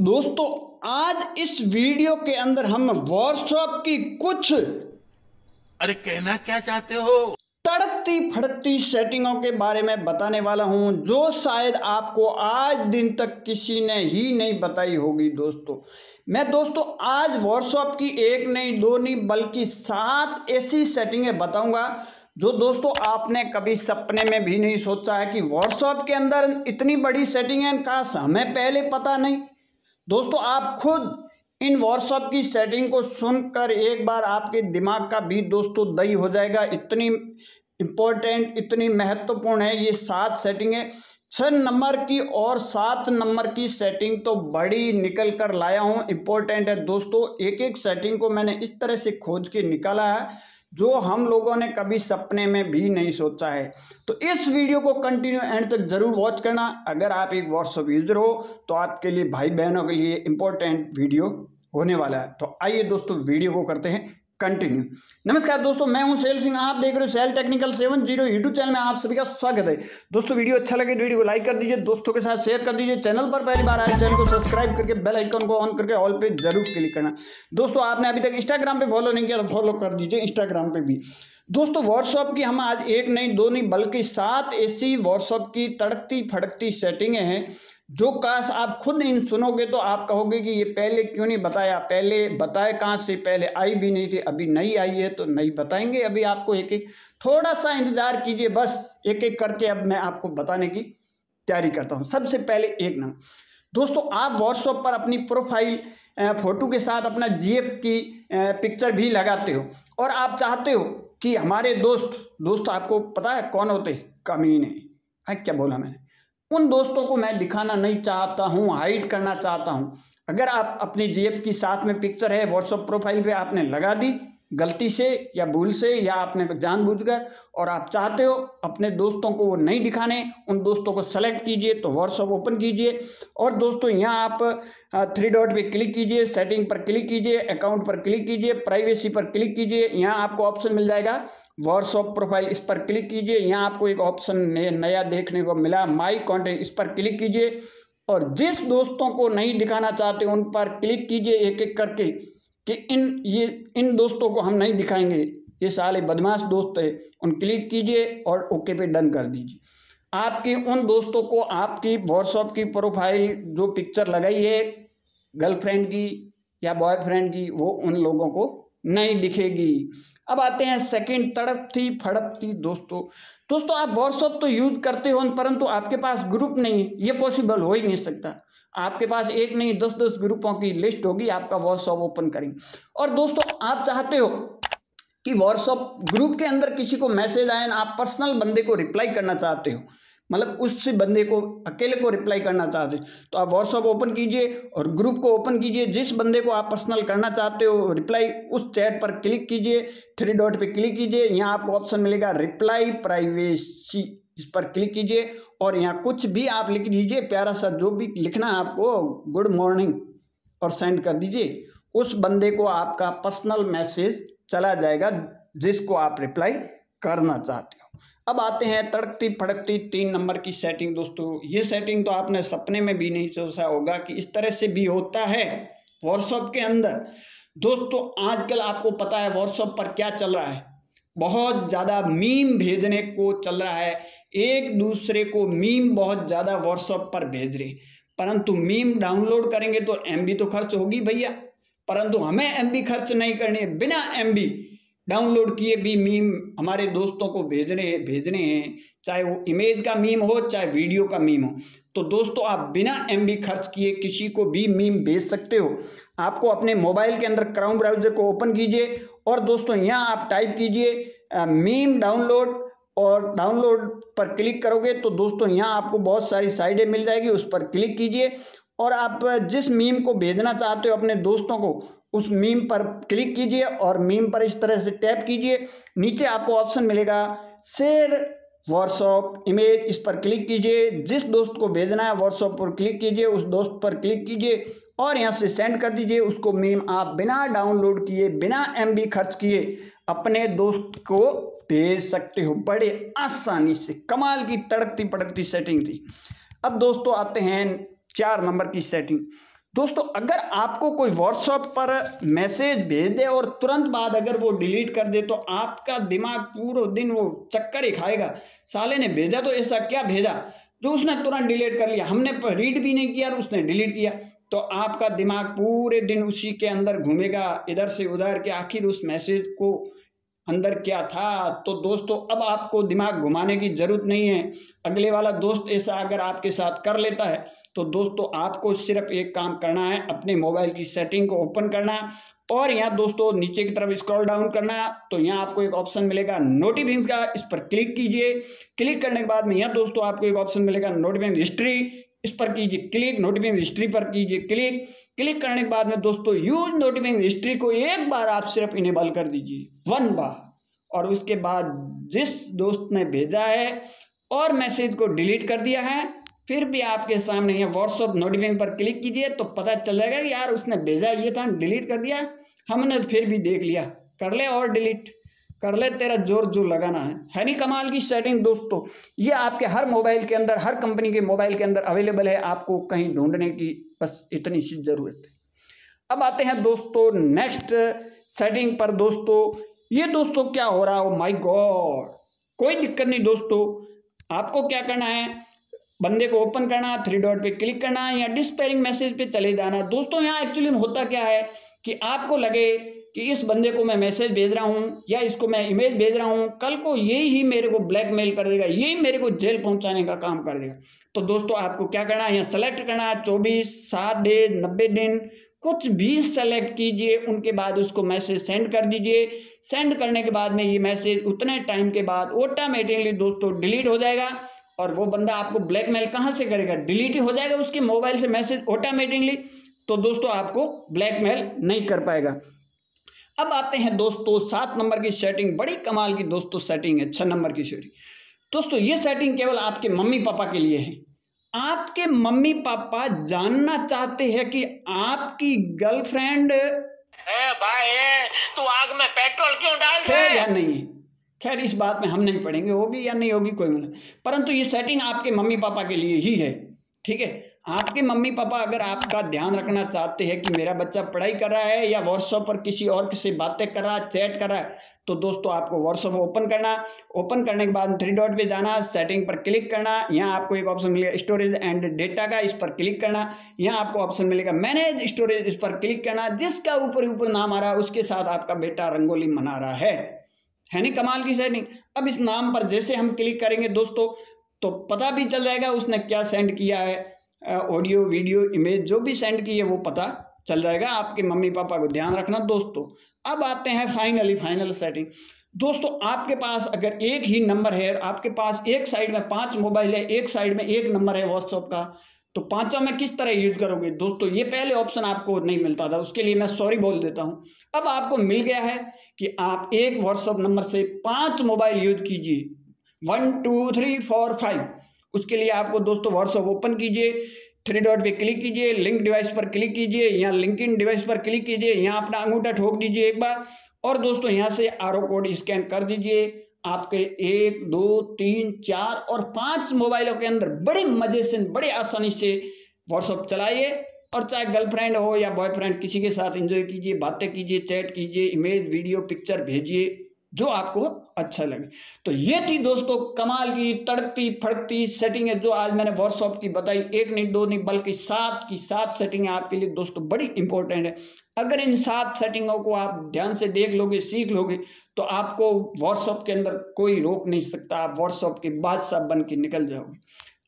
दोस्तों आज इस वीडियो के अंदर हम व्हाट्सएप की कुछ अरे कहना क्या चाहते हो तड़कती फड़कती सेटिंगों के बारे में बताने वाला हूं, जो शायद आपको आज दिन तक किसी ने ही नहीं बताई होगी। दोस्तों आज व्हाट्सएप की एक नहीं दो नहीं बल्कि 7 ऐसी सेटिंगें बताऊंगा जो दोस्तों आपने कभी सपने में भी नहीं सोचा है कि व्हाट्सएप के अंदर इतनी बड़ी सेटिंग है, काश हमें पहले पता नहीं। दोस्तों आप खुद इन व्हाट्सएप की सेटिंग को सुनकर एक बार आपके दिमाग का भी दोस्तों दही हो जाएगा, इतनी इम्पोर्टेंट इतनी महत्वपूर्ण है ये 7 सेटिंगें। 6 नंबर की और 7 नंबर की सेटिंग तो बड़ी निकल कर लाया हूँ, इम्पोर्टेंट है दोस्तों। एक एक सेटिंग को मैंने इस तरह से खोज के निकाला है जो हम लोगों ने कभी सपने में भी नहीं सोचा है। तो इस वीडियो को कंटिन्यू एंड तक जरूर वॉच करना। अगर आप एक व्हाट्सएप यूज़र हो तो आपके लिए, भाई बहनों के लिए इम्पोर्टेंट वीडियो होने वाला है। तो आइए दोस्तों वीडियो को करते हैं कंटिन्यू। नमस्कार दोस्तों, मैं हूं सेल सिंह, आप देख रहे हो सेल टेक्निकल 7 0 यूट्यूब चैनल में। आप सभी का स्वागत है दोस्तों। वीडियो अच्छा लगे वीडियो को लाइक कर दीजिए, दोस्तों के साथ शेयर कर दीजिए। चैनल पर पहली बार आए चैनल को सब्सक्राइब करके बेल आइकन को ऑन करके ऑल पे जरूर क्लिक करना। दोस्तों आपने अभी तक इंस्टाग्राम पे फॉलो नहीं किया तो फॉलो कर दीजिए इंस्टाग्राम पे भी। दोस्तों व्हाट्सएप की हम आज एक नहीं दो नहीं बल्कि 7 ऐसी व्हाट्सएप की तड़कती फड़कती सेटिंगें हैं जो काश आप खुद इन सुनोगे तो आप कहोगे कि ये पहले क्यों नहीं बताया, पहले बताए कहाँ से, पहले आई भी नहीं थी, अभी नहीं आई है तो नहीं बताएंगे। अभी आपको एक एक थोड़ा सा इंतज़ार कीजिए, बस एक एक करके अब मैं आपको बताने की तैयारी करता हूँ। सबसे पहले 1 नंबर, दोस्तों आप व्हाट्सएप पर अपनी प्रोफाइल फ़ोटो के साथ अपना जीएफ की पिक्चर भी लगाते हो और आप चाहते हो कि हमारे दोस्त आपको पता है कौन होते, कमीने, क्या बोला मैंने, उन दोस्तों को मैं दिखाना नहीं चाहता हूं, हाइड करना चाहता हूं। अगर आप अपने जीएफ की साथ में पिक्चर है व्हाट्सएप प्रोफाइल पे आपने लगा दी गलती से या भूल से या आपने जानबूझकर, और आप चाहते हो अपने दोस्तों को वो नहीं दिखाने, उन दोस्तों को सेलेक्ट कीजिए। तो व्हाट्सएप ओपन कीजिए और दोस्तों यहाँ आप 3 डॉट पे क्लिक कीजिए, सेटिंग पर क्लिक कीजिए, अकाउंट पर क्लिक कीजिए, प्राइवेसी पर क्लिक कीजिए। यहाँ आपको ऑप्शन मिल जाएगा व्हाट्सएप प्रोफाइल, इस पर क्लिक कीजिए। यहाँ आपको एक ऑप्शन नया देखने को मिला, माई कॉन्टैक्ट, इस पर क्लिक कीजिए और जिस दोस्तों को नहीं दिखाना चाहते उन पर क्लिक कीजिए एक एक करके कि इन दोस्तों को हम नहीं दिखाएंगे, ये साले बदमाश दोस्त है, उन क्लिक कीजिए और ओके पे डन कर दीजिए। आपके उन दोस्तों को आपकी व्हाट्सएप की प्रोफाइल जो पिक्चर लगाई है गर्लफ्रेंड की या बॉयफ्रेंड की वो उन लोगों को नहीं दिखेगी। अब आते हैं सेकंड तड़पती फड़पती। दोस्तों आप व्हाट्सएप तो यूज़ करते हो परंतु आपके पास ग्रुप नहीं है, ये पॉसिबल हो ही नहीं सकता। आपके पास एक नहीं 10-10 ग्रुपों की लिस्ट होगी, आपका व्हाट्सएप ओपन करेंगे और दोस्तों आप चाहते हो कि व्हाट्सएप ग्रुप के अंदर किसी को मैसेज आए, आप पर्सनल बंदे को रिप्लाई करना चाहते हो, मतलब उस बंदे को अकेले को रिप्लाई करना चाहते हो, तो आप व्हाट्सएप ओपन कीजिए और ग्रुप को ओपन कीजिए। जिस बंदे को आप पर्सनल करना चाहते हो रिप्लाई, उस चैट पर क्लिक कीजिए, 3 डॉट पे क्लिक कीजिए। यहाँ आपको ऑप्शन मिलेगा रिप्लाई प्राइवेसी, इस पर क्लिक कीजिए और यहाँ कुछ भी आप लिख दीजिए, प्यारा सा जो भी लिखना है आपको, गुड मॉर्निंग, और सेंड कर दीजिए। उस बंदे को आपका पर्सनल मैसेज चला जाएगा जिसको आप रिप्लाई करना चाहते हो। अब आते हैं तड़कती फड़कती 3 नंबर की सेटिंग। दोस्तों ये सेटिंग तो आपने सपने में भी नहीं सोचा होगा कि इस तरह से भी होता है व्हाट्सएप के अंदर। दोस्तों आजकल आपको पता है व्हाट्सएप पर क्या चल रहा है, बहुत ज़्यादा मीम भेजने को चल रहा है, एक दूसरे को मीम बहुत ज़्यादा व्हाट्सएप पर भेज रहे, परंतु मीम डाउनलोड करेंगे तो MB तो खर्च होगी भैया, परंतु हमें MB खर्च नहीं करनी है, बिना MB डाउनलोड किए भी मीम हमारे दोस्तों को भेजने हैं, चाहे वो इमेज का मीम हो चाहे वीडियो का मीम हो। तो दोस्तों आप बिना MB खर्च किए किसी को भी मीम भेज सकते हो। आपको अपने मोबाइल के अंदर क्रोम ब्राउज़र को ओपन कीजिए और दोस्तों यहाँ आप टाइप कीजिए मीम डाउनलोड और डाउनलोड पर क्लिक करोगे तो दोस्तों यहाँ आपको बहुत सारी साइटें मिल जाएगी, उस पर क्लिक कीजिए और आप जिस मीम को भेजना चाहते हो अपने दोस्तों को उस मीम पर क्लिक कीजिए और मीम पर इस तरह से टैप कीजिए। नीचे आपको ऑप्शन मिलेगा शेयर व्हाट्सएप इमेज, इस पर क्लिक कीजिए। जिस दोस्त को भेजना है व्हाट्सएप पर क्लिक कीजिए, उस दोस्त पर क्लिक कीजिए और यहाँ से सेंड कर दीजिए उसको मीम। आप बिना डाउनलोड किए बिना MB खर्च किए अपने दोस्त को भेज सकते हो बड़े आसानी से। कमाल की तड़कती फड़कती सेटिंग थी। अब दोस्तों आते हैं 4 नंबर की सेटिंग। दोस्तों अगर आपको कोई व्हाट्सएप पर मैसेज भेज दे और तुरंत बाद अगर वो डिलीट कर दे तो आपका दिमाग पूरा दिन वो चक्कर ही खाएगा, साले ने भेजा तो ऐसा क्या भेजा जो उसने तुरंत डिलीट कर लिया, हमने रीड भी नहीं किया और उसने डिलीट किया। तो आपका दिमाग पूरे दिन उसी के अंदर घूमेगा इधर से उधर के आखिर उस मैसेज को अंदर क्या था। तो दोस्तों अब आपको दिमाग घुमाने की ज़रूरत नहीं है। अगले वाला दोस्त ऐसा अगर आपके साथ कर लेता है तो दोस्तों आपको सिर्फ एक काम करना है, अपने मोबाइल की सेटिंग को ओपन करना है और यहाँ दोस्तों नीचे की तरफ स्क्रॉल डाउन करना है। तो यहाँ आपको एक ऑप्शन मिलेगा नोटिफिकेशन का, इस पर क्लिक कीजिए। क्लिक करने के बाद में यहाँ दोस्तों आपको एक ऑप्शन मिलेगा नोटिफिकेशन हिस्ट्री, इस पर कीजिए क्लिक। नोटिफिकेशन हिस्ट्री पर कीजिए क्लिक। क्लिक करने के बाद में दोस्तों यूज नोटिफिकेशन हिस्ट्री को एक बार आप सिर्फ इनेबल कर दीजिए, वन बार, और उसके बाद जिस दोस्त ने भेजा है और मैसेज को डिलीट कर दिया है फिर भी आपके सामने ये व्हाट्सएप नोटिफिकेशन पर क्लिक कीजिए तो पता चल जाएगा कि यार उसने भेजा ये था डिलीट कर दिया, हमने फिर भी देख लिया, कर ले और डिलीट कर ले, तेरा जोर जो लगाना है नहीं। कमाल की सेटिंग दोस्तों, ये आपके हर मोबाइल के अंदर, हर कंपनी के मोबाइल के अंदर अवेलेबल है, आपको कहीं ढूंढने की बस इतनी सी ज़रूरत है। अब आते हैं दोस्तों नेक्स्ट सेटिंग पर। दोस्तों ये दोस्तों क्या हो रहा है, ओ माय गॉड, कोई दिक्कत नहीं दोस्तों। आपको क्या करना है, बंदे को ओपन करना, थ्री डॉट पे क्लिक करना या डिस्पेयरिंग मैसेज पे चले जाना। दोस्तों यहाँ एक्चुअली होता क्या है कि आपको लगे कि इस बंदे को मैं मैसेज भेज रहा हूँ या इसको मैं इमेज भेज रहा हूँ, कल को यही ही मेरे को ब्लैकमेल कर देगा, यही मेरे को जेल पहुँचाने का काम कर देगा। तो दोस्तों आपको क्या करना है, यहाँ सेलेक्ट करना है 24, 7 दिन, 90 दिन, कुछ भी सेलेक्ट कीजिए। उनके बाद उसको मैसेज सेंड कर दीजिए। सेंड करने के बाद में ये मैसेज उतने टाइम के बाद ऑटोमेटिकली दोस्तों डिलीट हो जाएगा और वो बंदा आपको ब्लैकमेल कहाँ से करेगा, डिलीट हो जाएगा उसके मोबाइल से मैसेज ऑटोमेटिकली। तो दोस्तों आपको ब्लैकमेल नहीं कर पाएगा। अब आते हैं दोस्तों 7 नंबर की सेटिंग, बड़ी कमाल की दोस्तों सेटिंग है, 6 नंबर की सेटिंग। दोस्तों ये सेटिंग केवल आपके मम्मी पापा के लिए है। आपके मम्मी पापा जानना चाहते हैं कि आपकी गर्लफ्रेंड तू आग में पेट्रोल क्यों डाल रहा है या नहीं। खैर इस बात में हम नहीं पढ़ेंगे, होगी या नहीं होगी कोई मतलब, परंतु ये सेटिंग आपके मम्मी पापा के लिए ही है। ठीक है, आपके मम्मी पापा अगर आपका ध्यान रखना चाहते हैं कि मेरा बच्चा पढ़ाई कर रहा है या व्हाट्सएप पर किसी और किसी बातें कर रहा है, चैट कर रहा है, तो दोस्तों आपको व्हाट्सएप ओपन करना। ओपन करने के बाद थ्री डॉट पे जाना, सेटिंग पर क्लिक करना। यहाँ आपको एक ऑप्शन मिलेगा स्टोरेज एंड डेटा का, इस पर क्लिक करना। यहाँ आपको ऑप्शन मिलेगा मैनेज स्टोरेज, इस पर क्लिक करना। जिसका ऊपर नाम आ रहा है उसके साथ आपका बेटा रंगोली मना रहा है नहीं, कमाल की सेटिंग। अब इस नाम पर जैसे हम क्लिक करेंगे दोस्तों तो पता भी चल जाएगा उसने क्या सेंड किया है, ऑडियो वीडियो इमेज जो भी सेंड की है वो पता चल जाएगा। आपके मम्मी पापा को ध्यान रखना दोस्तों। अब आते हैं फाइनल सेटिंग। दोस्तों आपके पास अगर एक ही नंबर है, आपके पास एक साइड में 5 मोबाइल है, एक साइड में 1 नंबर है व्हाट्सएप का, तो 5 में किस तरह यूज करोगे। दोस्तों ये पहले ऑप्शन आपको नहीं मिलता था, उसके लिए मैं सॉरी बोल देता हूँ। अब आपको मिल गया है कि आप एक व्हाट्सएप नंबर से 5 मोबाइल यूज कीजिए, 1, 2, 3, 4, 5। उसके लिए आपको दोस्तों व्हाट्सएप ओपन कीजिए, थ्री डॉट पे क्लिक कीजिए, लिंक डिवाइस पर क्लिक कीजिए, यहाँ लिंक इन डिवाइस पर क्लिक कीजिए, यहाँ अपना अंगूठा ठोक दीजिए एक बार और दोस्तों यहाँ से आरओ कोड स्कैन कर दीजिए। आपके 1, 2, 3, 4 और 5 मोबाइलों के अंदर बड़े मजे से, बड़े आसानी से व्हाट्सएप चलाइए और चाहे गर्लफ्रेंड हो या बॉयफ्रेंड, किसी के साथ इंजॉय कीजिए, बातें कीजिए, चैट कीजिए, इमेज वीडियो पिक्चर भेजिए जो आपको अच्छा लगे। तो ये थी दोस्तों कमाल की तड़कती फड़कती सेटिंग है जो आज मैंने व्हाट्सएप की बताई। 1 नहीं 2 नहीं बल्कि 7 की 7 सेटिंग आपके लिए दोस्तों बड़ी इंपॉर्टेंट है। अगर इन 7 सेटिंगों को आप ध्यान से देख लोगे, सीख लोगे, तो आपको व्हाट्सएप के अंदर कोई रोक नहीं सकता, आप व्हाट्सएप के बादशाह बन के निकल जाओगे।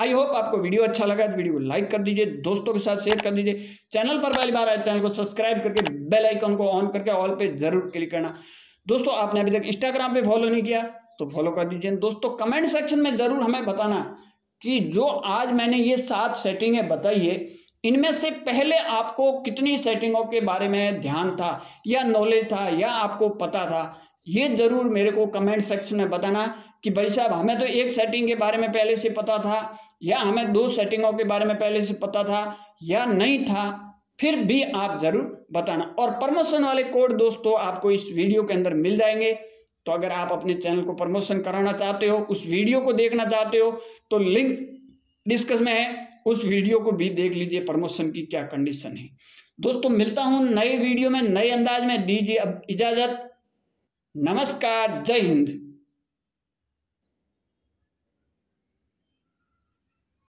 आई होप आपको वीडियो अच्छा लगा तो वीडियो को लाइक कर दीजिए, दोस्तों के साथ शेयर कर दीजिए। चैनल पर पहली बार आए चैनल को सब्सक्राइब करके बेल आइकन को ऑन करके ऑल पे जरूर क्लिक करना। दोस्तों आपने अभी तक इंस्टाग्राम पे फॉलो नहीं किया तो फॉलो कर दीजिए। दोस्तों कमेंट सेक्शन में ज़रूर हमें बताना कि जो आज मैंने ये 7 सेटिंगें बताई है, इनमें से पहले आपको कितनी सेटिंगों के बारे में ध्यान था या नॉलेज था या आपको पता था। ये ज़रूर मेरे को कमेंट सेक्शन में बताना कि भाई साहब हमें तो 1 सेटिंग के बारे में पहले से पता था या हमें 2 सेटिंगों के बारे में पहले से पता था या नहीं था, फिर भी आप ज़रूर बताना। और प्रमोशन वाले कोड दोस्तों आपको इस वीडियो के अंदर मिल जाएंगे, तो अगर आप अपने चैनल को प्रमोशन कराना चाहते हो, उस वीडियो को देखना चाहते हो, तो लिंक डिस्क्रिप्शन में है, उस वीडियो को भी देख लीजिए, प्रमोशन की क्या कंडीशन है। दोस्तों मिलता हूं नए वीडियो में, नए अंदाज में। दीजिए अब इजाजत। नमस्कार, जय हिंद।